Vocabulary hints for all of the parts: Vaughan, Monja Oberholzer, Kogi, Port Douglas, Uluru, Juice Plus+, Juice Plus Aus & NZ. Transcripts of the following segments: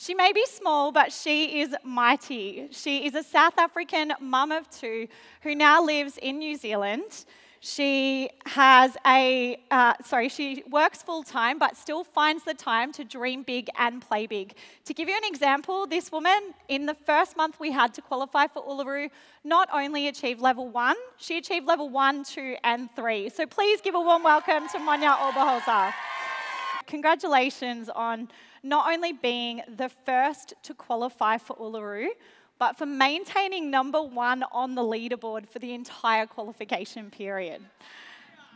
She may be small, but she is mighty. She is a South African mum of two who now lives in New Zealand. She has she works full-time, but still finds the time to dream big and play big. To give you an example, this woman, in the first month we had to qualify for Uluru, not only achieved level 1, she achieved level 1, 2, and 3. So please give a warm welcome to Monja Oberholzer. Congratulations on not only being the first to qualify for Uluru, but for maintaining number 1 on the leaderboard for the entire qualification period.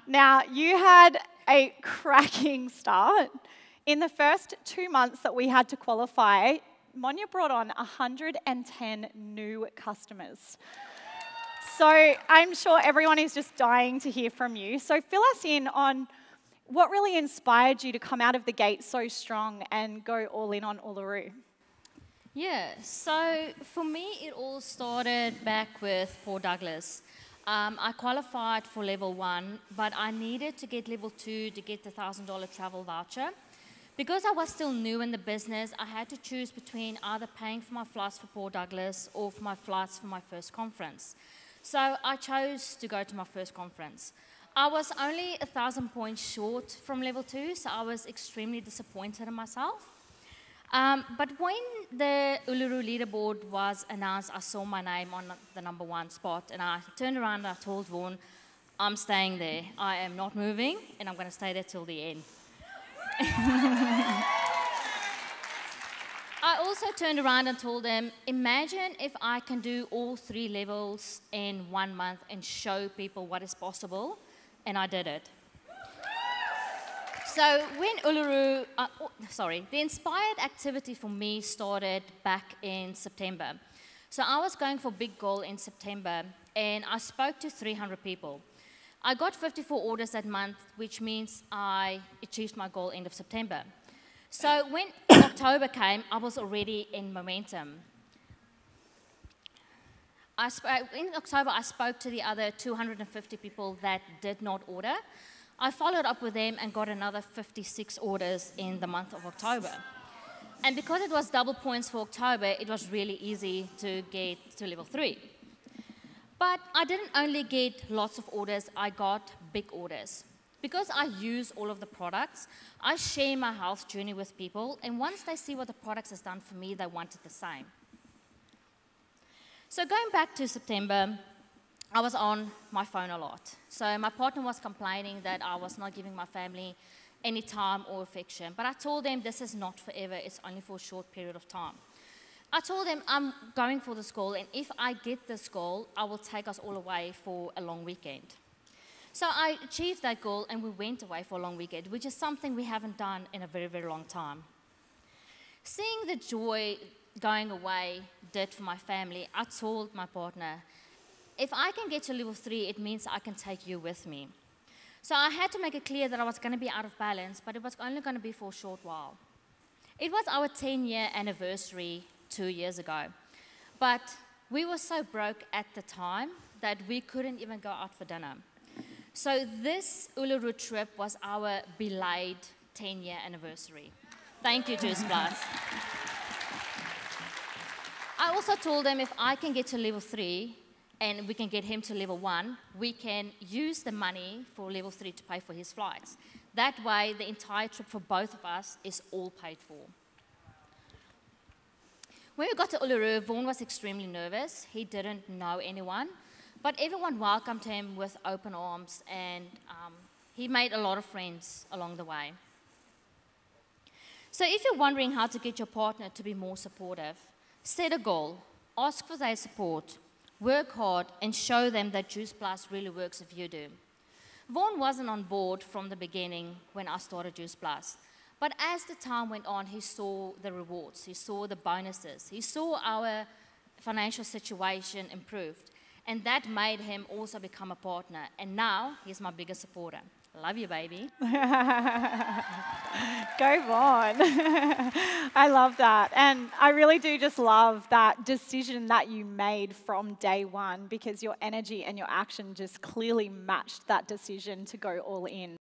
Now, you had a cracking start. In the first 2 months that we had to qualify, Monja brought on 110 new customers. So I'm sure everyone is just dying to hear from you. So fill us in on what really inspired you to come out of the gate so strong and go all in on Uluru. Yeah, so for me, it all started back with Port Douglas. I qualified for level 1, but I needed to get level 2 to get the $1,000 travel voucher. Because I was still new in the business, I had to choose between either paying for my flights for Port Douglas or for my flights for my first conference. So I chose to go to my first conference. I was only 1,000 points short from level 2, so I was extremely disappointed in myself. But when the Uluru leaderboard was announced, I saw my name on the number 1 spot, and I turned around and I told Vaughan, I'm staying there. I am not moving, and I'm going to stay there till the end. I also turned around and told them, imagine if I can do all 3 levels in 1 month and show people what is possible, and I did it. So when Uluru, the inspired activity for me started back in September. So I was going for big goal in September, and I spoke to 300 people. I got 54 orders that month, which means I achieved my goal end of September. So when October came, I was already in momentum. In October, I spoke to the other 250 people that did not order. I followed up with them and got another 56 orders in the month of October. And because it was double points for October, it was really easy to get to level 3. But I didn't only get lots of orders, I got big orders. Because I use all of the products, I share my health journey with people, and once they see what the products has done for me, they wanted the same. So going back to September, I was on my phone a lot. So my partner was complaining that I was not giving my family any time or affection. But I told them this is not forever, it's only for a short period of time. I told them I'm going for this goal, and if I get this goal, I will take us all away for a long weekend. So I achieved that goal and we went away for a long weekend, which is something we haven't done in a very, very long time. Seeing the joy going away did for my family, I told my partner, if I can get to level 3, it means I can take you with me. So I had to make it clear that I was going to be out of balance, but it was only going to be for a short while. It was our 10-year anniversary 2 years ago. But we were so broke at the time that we couldn't even go out for dinner. So this Uluru trip was our belated 10-year anniversary. Thank you, Juice Plus+. I also told them if I can get to level 3, and we can get him to level 1, we can use the money for level 3 to pay for his flights. That way, the entire trip for both of us is all paid for. When we got to Uluru, Vaughan was extremely nervous. He didn't know anyone, but everyone welcomed him with open arms, and he made a lot of friends along the way. So if you're wondering how to get your partner to be more supportive, set a goal, ask for their support, work hard, and show them that Juice Plus really works if you do. Vaughan wasn't on board from the beginning when I started Juice Plus, but as the time went on, he saw the rewards, he saw the bonuses, he saw our financial situation improved, and that made him also become a partner, and now he's my biggest supporter. Love you, baby. Go Vaughan. I love that. And I really do just love that decision that you made from day one, because your energy and your action just clearly matched that decision to go all in.